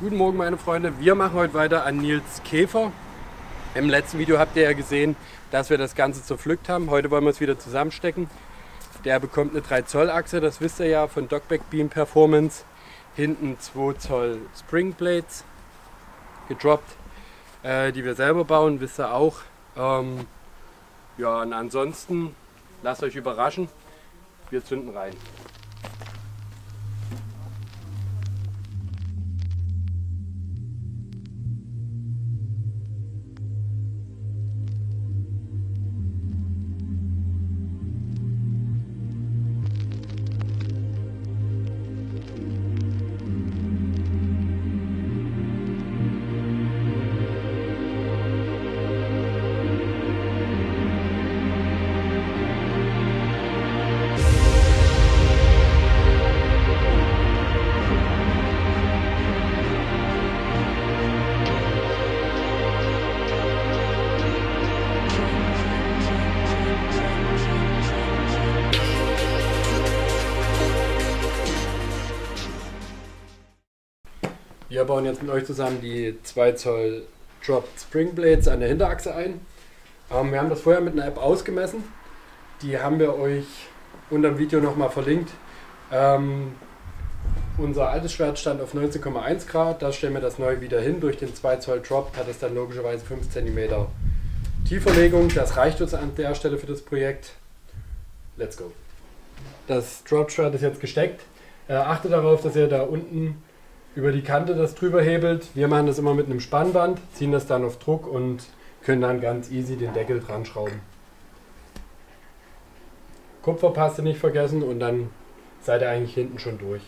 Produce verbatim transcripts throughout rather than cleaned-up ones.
Guten Morgen meine Freunde, wir machen heute weiter an Nils Käfer. Im letzten Video habt ihr ja gesehen, dass wir das Ganze zerpflückt haben. Heute wollen wir es wieder zusammenstecken. Der bekommt eine drei Zoll Achse, das wisst ihr ja von Dogback Beam Performance. Hinten zwei Zoll Springplates gedroppt, äh, die wir selber bauen, wisst ihr auch. Ähm, ja, und ansonsten lasst euch überraschen, wir zünden rein. Wir bauen jetzt mit euch zusammen die zwei Zoll Dropped Springblades an der Hinterachse ein. Ähm, wir haben das vorher mit einer App ausgemessen. Die haben wir euch unter dem Video nochmal verlinkt. Ähm, unser altes Schwert stand auf neunzehn Komma eins Grad. Da stellen wir das neu wieder hin. Durch den zwei Zoll Drop hat es dann logischerweise fünf Zentimeter Tieferlegung. Das reicht uns an der Stelle für das Projekt. Let's go! Das Drop Schwert ist jetzt gesteckt. Äh, achtet darauf, dass ihr da unten über die Kante das drüber hebelt. Wir machen das immer mit einem Spannband, ziehen das dann auf Druck und können dann ganz easy den Deckel dran schrauben. Kupferpaste nicht vergessen und dann seid ihr eigentlich hinten schon durch.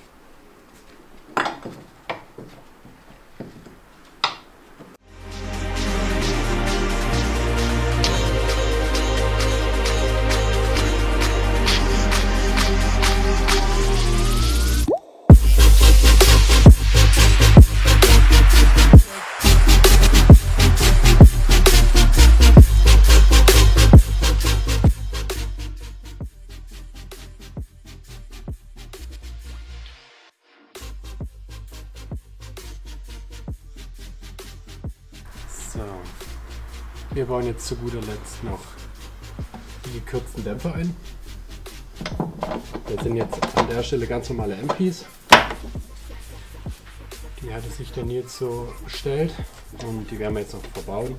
So, wir bauen jetzt zu guter Letzt noch die gekürzten Dämpfer ein. Das sind jetzt an der Stelle ganz normale M Ps. Die hatte sich der Nils so bestellt und die werden wir jetzt noch verbauen.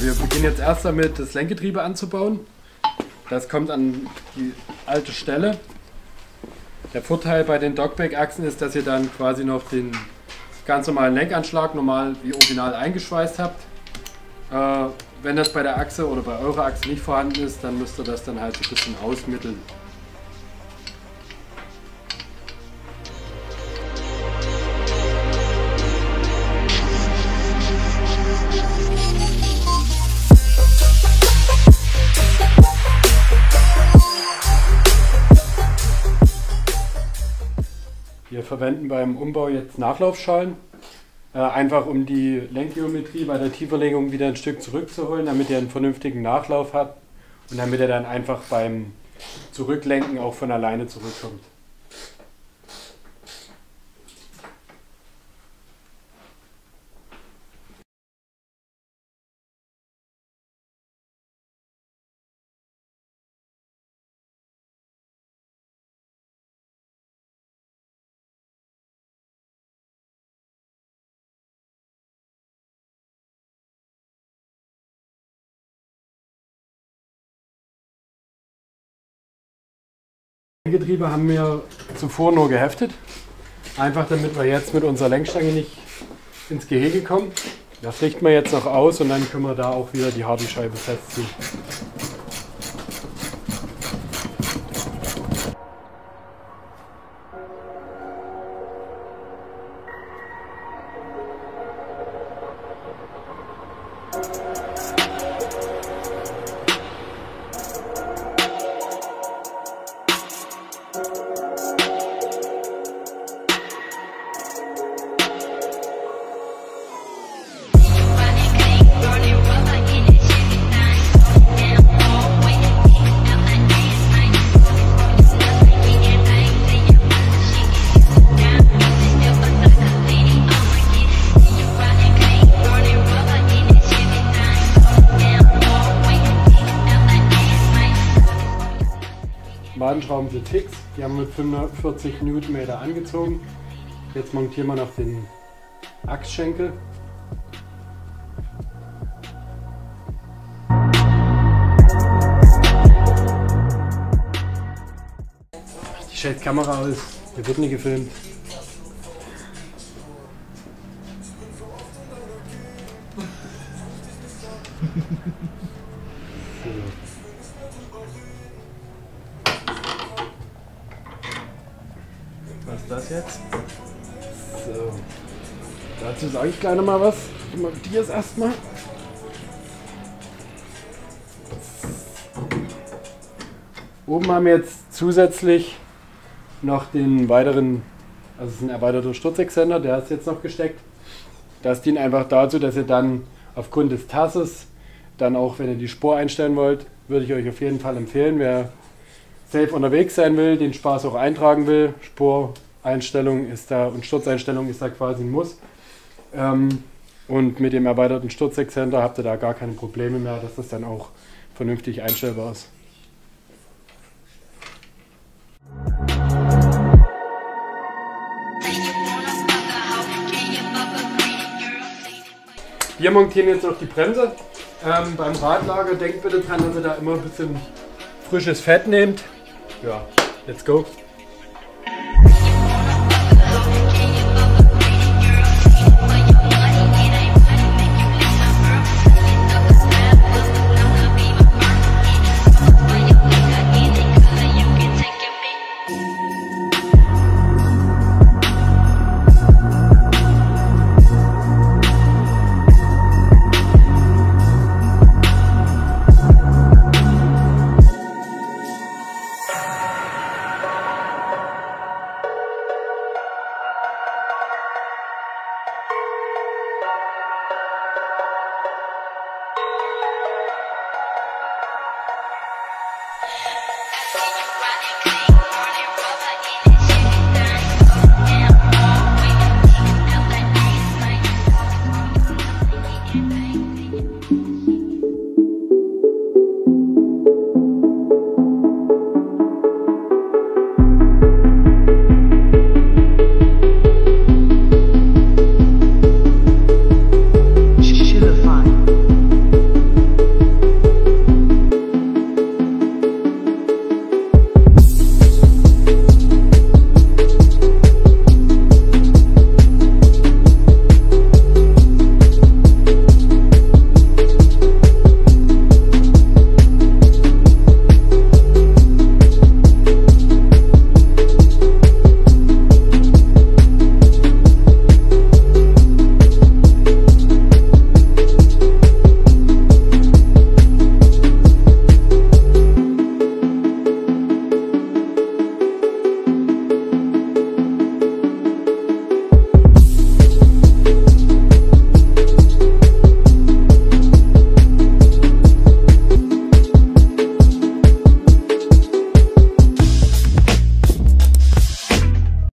Wir beginnen jetzt erst damit, das Lenkgetriebe anzubauen. Das kommt an die alte Stelle. Der Vorteil bei den Dogback-Achsen ist, dass ihr dann quasi noch den ganz normalen Lenkanschlag normal wie original eingeschweißt habt. Äh, wenn das bei der Achse oder bei eurer Achse nicht vorhanden ist, dann müsst ihr das dann halt ein bisschen ausmitteln. Wir verwenden beim Umbau jetzt Nachlaufschalen, äh, einfach um die Lenkgeometrie bei der Tieferlegung wieder ein Stück zurückzuholen, damit ihr einen vernünftigen Nachlauf habt und damit ihr dann einfach beim Zurücklenken auch von alleine zurückkommt. Die Getriebe haben wir zuvor nur geheftet, einfach damit wir jetzt mit unserer Lenkstange nicht ins Gehege kommen. Das richten wir jetzt noch aus und dann können wir da auch wieder die Hardyscheibe festziehen. Wadenschrauben sind fix, die haben wir mit fünfundvierzig Newtonmeter angezogen. Jetzt montieren wir noch den Achsschenkel. Die schält die Kamera aus, hier wird nie gefilmt. Was ist das jetzt? So, dazu sage ich gleich noch mal was. Ich montiere es erstmal. Oben haben wir jetzt zusätzlich noch den weiteren, also es ist ein erweiterter Sturzexzenter, der ist jetzt noch gesteckt. Das dient einfach dazu, dass ihr dann aufgrund des Tasses dann auch, wenn ihr die Spur einstellen wollt, würde ich euch auf jeden Fall empfehlen. Wer safe unterwegs sein will, den Spaß auch eintragen will, Spureinstellung ist da und Sturzeinstellung ist da quasi ein Muss. Ähm, und mit dem erweiterten Sturzexzenter habt ihr da gar keine Probleme mehr, dass das dann auch vernünftig einstellbar ist. Wir montieren jetzt noch die Bremse. Ähm, beim Radlager denkt bitte dran, dass ihr da immer ein bisschen frisches Fett nehmt. Ja, let's go. Bye.